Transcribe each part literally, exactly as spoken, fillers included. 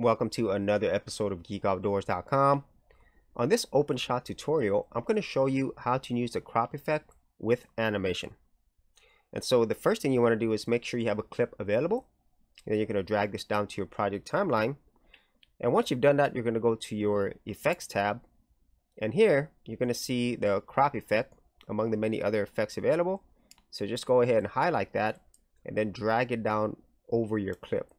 Welcome to another episode of Geek Outdoors dot com. On this OpenShot tutorial, I'm going to show you how to use the crop effect with animation. And so the first thing you want to do is make sure you have a clip available. And then you're going to drag this down to your project timeline. And once you've done that, you're going to go to your effects tab. And here, you're going to see the crop effect among the many other effects available. So just go ahead and highlight that and then drag it down over your clip.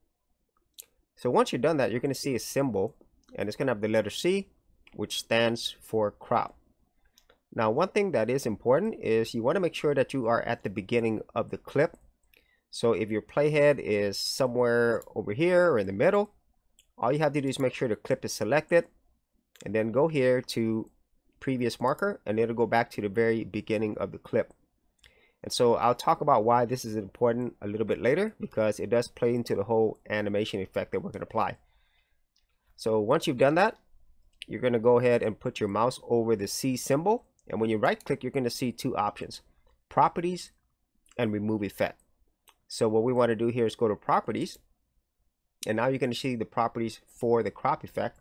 So once you've done that, you're going to see a symbol, and it's going to have the letter C, which stands for crop. Now, one thing that is important is you want to make sure that you are at the beginning of the clip. So if your playhead is somewhere over here or in the middle, all you have to do is make sure the clip is selected, and then go here to previous marker, and it'll go back to the very beginning of the clip. And so I'll talk about why this is important a little bit later, because it does play into the whole animation effect that we're going to apply. So once you've done that, you're going to go ahead and put your mouse over the C symbol. And when you right click, you're going to see two options, properties and remove effect. So what we want to do here is go to properties. And now you're going to see the properties for the crop effect.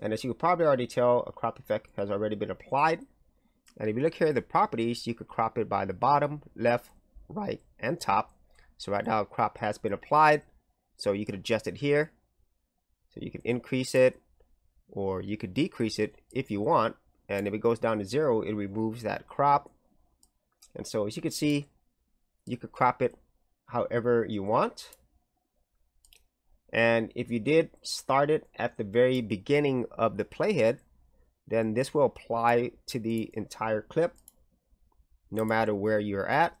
And as you can probably already tell, a crop effect has already been applied. And if you look here at the properties, you could crop it by the bottom, left, right, and top. So right now, crop has been applied. So you could adjust it here. So you can increase it, or you could decrease it if you want. And if it goes down to zero, it removes that crop. And so as you can see, you could crop it however you want. And if you did start it at the very beginning of the playhead, then this will apply to the entire clip, no matter where you're at.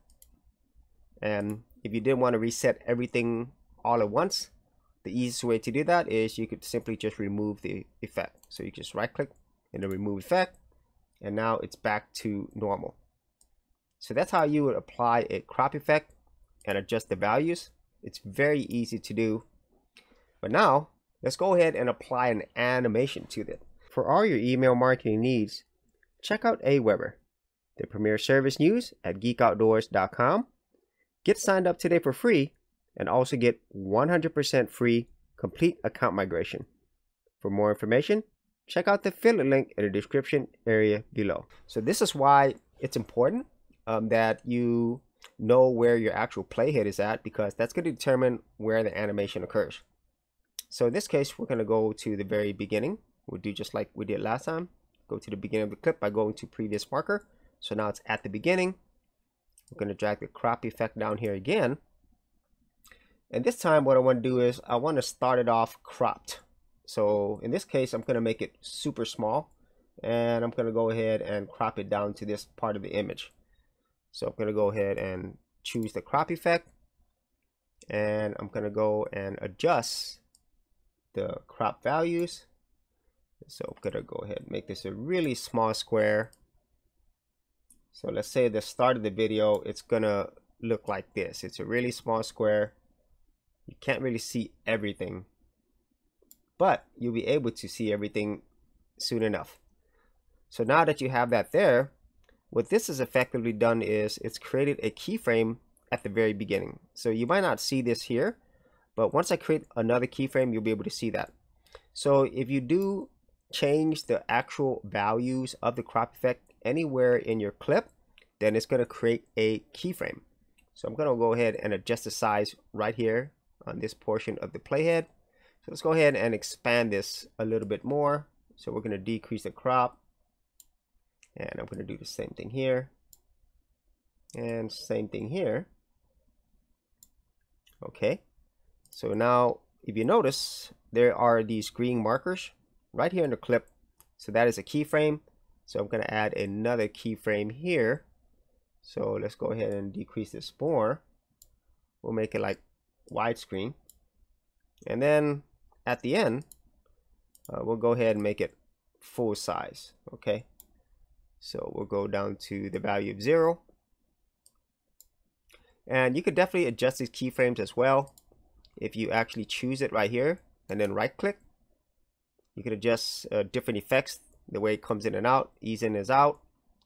And if you did want to reset everything all at once, the easiest way to do that is you could simply just remove the effect. So you just right click and then remove effect, and now it's back to normal. So that's how you would apply a crop effect and adjust the values. It's very easy to do. But now let's go ahead and apply an animation to this. For all your email marketing needs, check out AWeber, the premier service news at geek outdoors dot com. Get signed up today for free and also get one hundred percent free complete account migration. For more information, check out the affiliate link in the description area below. So this is why it's important um, that you know where your actual playhead is at, because that's going to determine where the animation occurs. So in this case, we're going to go to the very beginning. We'll do just like we did last time. Go to the beginning of the clip by going to previous marker. So now it's at the beginning. We're going to drag the crop effect down here again. And this time what I want to do is I want to start it off cropped. So in this case, I'm going to make it super small. And I'm going to go ahead and crop it down to this part of the image. So I'm going to go ahead and choose the crop effect. And I'm going to go and adjust the crop values. So I'm going to go ahead and make this a really small square. So let's say at the start of the video, it's going to look like this. It's a really small square. You can't really see everything, but you'll be able to see everything soon enough. So now that you have that there, what this has effectively done is it's created a keyframe at the very beginning. So you might not see this here, but once I create another keyframe, you'll be able to see that. So if you do change the actual values of the crop effect anywhere in your clip, then it's going to create a keyframe. So I'm going to go ahead and adjust the size right here on this portion of the playhead. So let's go ahead and expand this a little bit more. So we're going to decrease the crop, and I'm going to do the same thing here and same thing here. Okay, so now if you notice, there are these green markers right here in the clip. So that is a keyframe. So I'm going to add another keyframe here. So let's go ahead and decrease this more. We'll make it like widescreen. And then at the end, uh, we'll go ahead and make it full size. Okay. So we'll go down to the value of zero. And you could definitely adjust these keyframes as well. If you actually choose it right here and then right click, you can adjust uh, different effects, the way it comes in and out, ease in is out.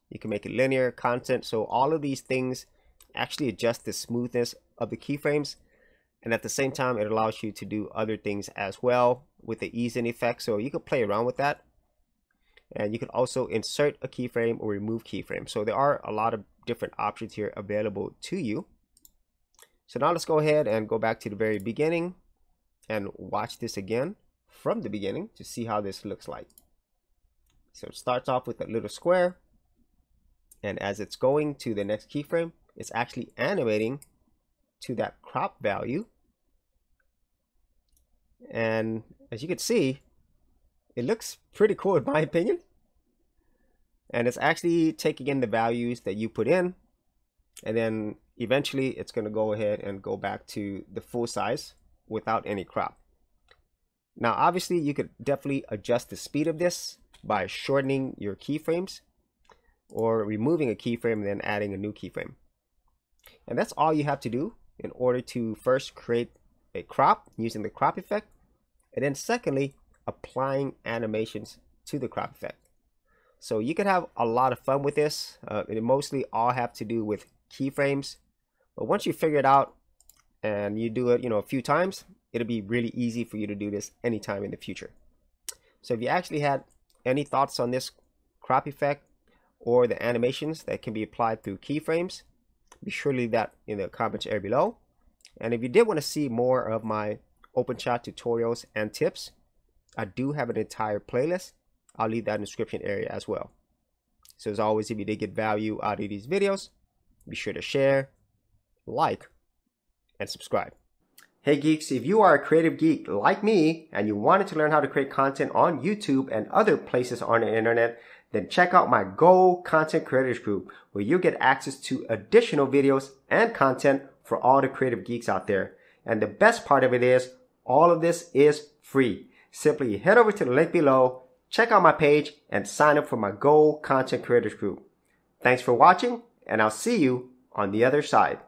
You can make it linear, constant. So all of these things actually adjust the smoothness of the keyframes. And at the same time, it allows you to do other things as well with the ease-in effect. So you could play around with that. And you can also insert a keyframe or remove keyframe. So there are a lot of different options here available to you. So now let's go ahead and go back to the very beginning and watch this again from the beginning to see how this looks like. So it starts off with a little square. And as it's going to the next keyframe, it's actually animating to that crop value. And as you can see, it looks pretty cool in my opinion. And it's actually taking in the values that you put in. And then eventually it's going to go ahead and go back to the full size without any crop. Now, obviously, you could definitely adjust the speed of this by shortening your keyframes or removing a keyframe and then adding a new keyframe. And that's all you have to do in order to first create a crop using the crop effect, and then secondly, applying animations to the crop effect. So you can have a lot of fun with this. Uh, it mostly all have to do with keyframes, but once you figure it out and you do it, you know, a few times, it'll be really easy for you to do this anytime in the future. So if you actually had any thoughts on this crop effect or the animations that can be applied through keyframes, be sure to leave that in the comments area below. And if you did want to see more of my OpenShot tutorials and tips, I do have an entire playlist. I'll leave that in the description area as well. So as always, if you did get value out of these videos, be sure to share, like, and subscribe. Hey geeks, if you are a creative geek like me and you wanted to learn how to create content on YouTube and other places on the internet, then check out my Go Content Creators group, where you get access to additional videos and content for all the creative geeks out there. And the best part of it is, all of this is free. Simply head over to the link below, check out my page, and sign up for my Go Content Creators group. Thanks for watching, and I'll see you on the other side.